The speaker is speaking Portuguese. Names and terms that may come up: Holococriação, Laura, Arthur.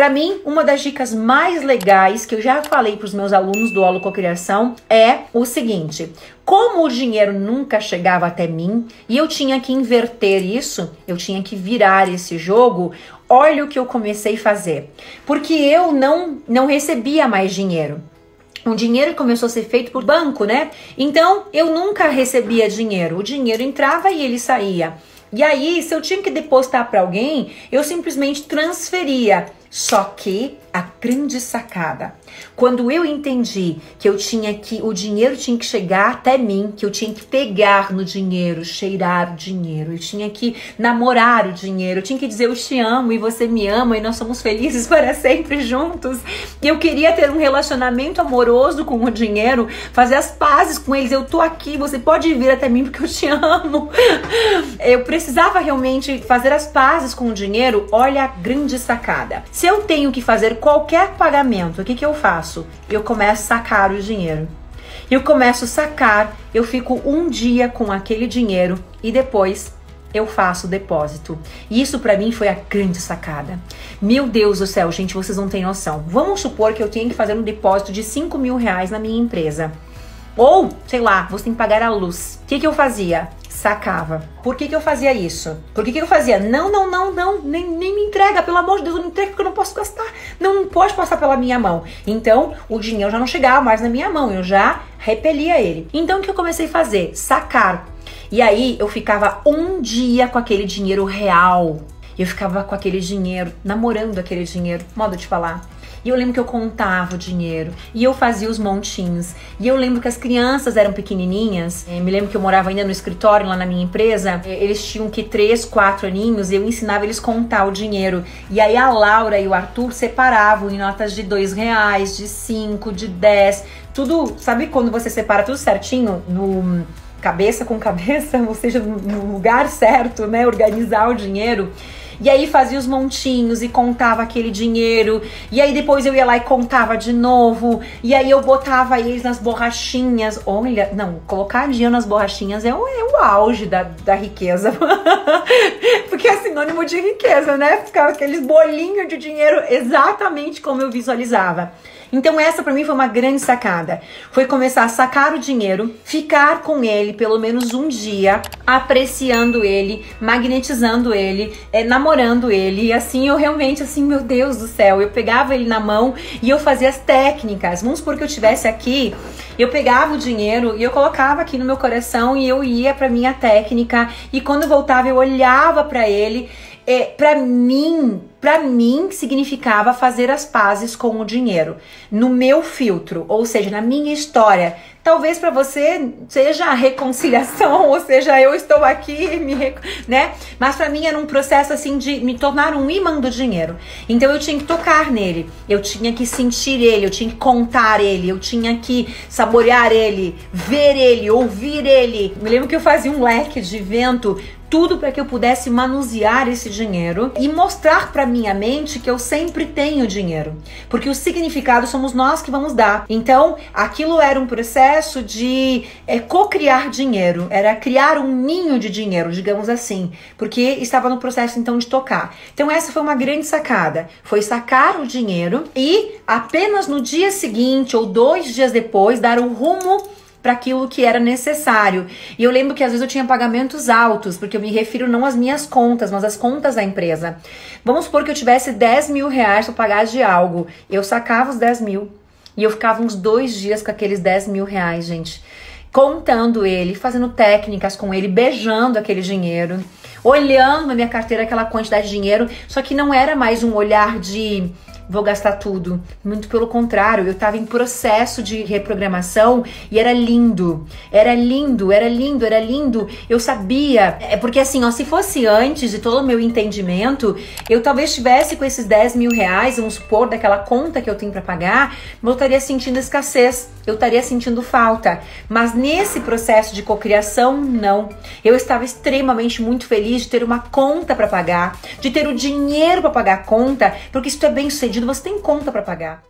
Para mim, uma das dicas mais legais que eu já falei para os meus alunos do Holococriação é o seguinte: como o dinheiro nunca chegava até mim e eu tinha que inverter isso, eu tinha que virar esse jogo, olha o que eu comecei a fazer. Porque eu não recebia mais dinheiro. Um dinheiro começou a ser feito por banco, né? Então, eu nunca recebia dinheiro. O dinheiro entrava e ele saía. E aí, se eu tinha que depositar para alguém, eu simplesmente transferia. Só que a grande sacada, quando eu entendi que o dinheiro tinha que chegar até mim, que eu tinha que pegar no dinheiro, cheirar o dinheiro, eu tinha que namorar o dinheiro, eu tinha que dizer eu te amo e você me ama e nós somos felizes para sempre juntos. Eu queria ter um relacionamento amoroso com o dinheiro, fazer as pazes com eles. Eu tô aqui, você pode vir até mim porque eu te amo. Eu precisava realmente fazer as pazes com o dinheiro. Olha a grande sacada. Se eu tenho que fazer qualquer pagamento, o que eu faço? Eu começo a sacar o dinheiro. Eu começo a sacar, eu fico um dia com aquele dinheiro e depois eu faço o depósito. E isso pra mim foi a grande sacada. Meu Deus do céu, gente, vocês não têm noção. Vamos supor que eu tenho que fazer um depósito de 5 mil reais na minha empresa. Ou, sei lá, você tem que pagar a luz. O que eu fazia? Sacava. Por que eu fazia isso? Por que eu fazia? Não, nem me entrega, pelo amor de Deus, não me entrega porque eu não posso gastar. Não pode passar pela minha mão. Então, o dinheiro já não chegava mais na minha mão, eu já repelia ele. Então, o que eu comecei a fazer? Sacar. E aí, eu ficava um dia com aquele dinheiro real. Eu ficava com aquele dinheiro, namorando aquele dinheiro, modo de falar. E eu lembro que eu contava o dinheiro, e eu fazia os montinhos, e eu lembro que as crianças eram pequenininhas, me lembro que eu morava ainda no escritório lá na minha empresa, eles tinham que 3, 4 aninhos, e eu ensinava eles a contar o dinheiro, e aí a Laura e o Arthur separavam em notas de 2 reais, de 5, de 10, tudo, sabe quando você separa tudo certinho no... cabeça com cabeça, ou seja, no lugar certo, né, organizar o dinheiro. E aí fazia os montinhos e contava aquele dinheiro, e aí depois eu ia lá e contava de novo, e aí eu botava eles nas borrachinhas. Olha, não, colocar dinheiro nas borrachinhas é o auge da riqueza, porque é sinônimo de riqueza, né, ficava aqueles bolinhos de dinheiro exatamente como eu visualizava. Então essa pra mim foi uma grande sacada, foi começar a sacar o dinheiro, ficar com ele pelo menos um dia, apreciando ele, magnetizando ele, namorando ele, e assim eu realmente, assim, meu Deus do céu, eu pegava ele na mão e eu fazia as técnicas. Vamos supor que eu tivesse aqui, eu pegava o dinheiro e eu colocava aqui no meu coração e eu ia pra minha técnica, e quando eu voltava eu olhava pra ele. Pra mim significava fazer as pazes com o dinheiro, no meu filtro, ou seja, na minha história. Talvez pra você seja a reconciliação, ou seja, eu estou aqui, né? Mas pra mim era um processo assim de me tornar um imã do dinheiro. Então eu tinha que tocar nele, eu tinha que sentir ele, eu tinha que contar ele, eu tinha que saborear ele, ver ele, ouvir ele. Me lembro que eu fazia um leque de vento, tudo para que eu pudesse manusear esse dinheiro e mostrar para minha mente que eu sempre tenho dinheiro, porque o significado somos nós que vamos dar. Então, aquilo era um processo de co-criar dinheiro, era criar um ninho de dinheiro, digamos assim, porque estava no processo então de tocar. Então, essa foi uma grande sacada, foi sacar o dinheiro e apenas no dia seguinte ou 2 dias depois dar o rumo para aquilo que era necessário. E eu lembro que às vezes eu tinha pagamentos altos, porque eu me refiro não às minhas contas, mas às contas da empresa. Vamos supor que eu tivesse 10 mil reais para pagar de algo. Eu sacava os 10 mil e eu ficava uns 2 dias com aqueles 10 mil reais, gente. Contando ele, fazendo técnicas com ele, beijando aquele dinheiro, olhando na minha carteira aquela quantidade de dinheiro, só que não era mais um olhar de... vou gastar tudo. Muito pelo contrário, eu estava em processo de reprogramação e era lindo. Era lindo, era lindo, era lindo. Eu sabia. É porque assim, ó, se fosse antes de todo o meu entendimento, eu talvez tivesse com esses 10 mil reais, vamos supor, daquela conta que eu tenho para pagar, eu estaria sentindo escassez, eu estaria sentindo falta. Mas nesse processo de cocriação, não. Eu estava extremamente muito feliz de ter uma conta para pagar, de ter o dinheiro para pagar a conta, porque isso é bem sucedido. Você tem conta para pagar.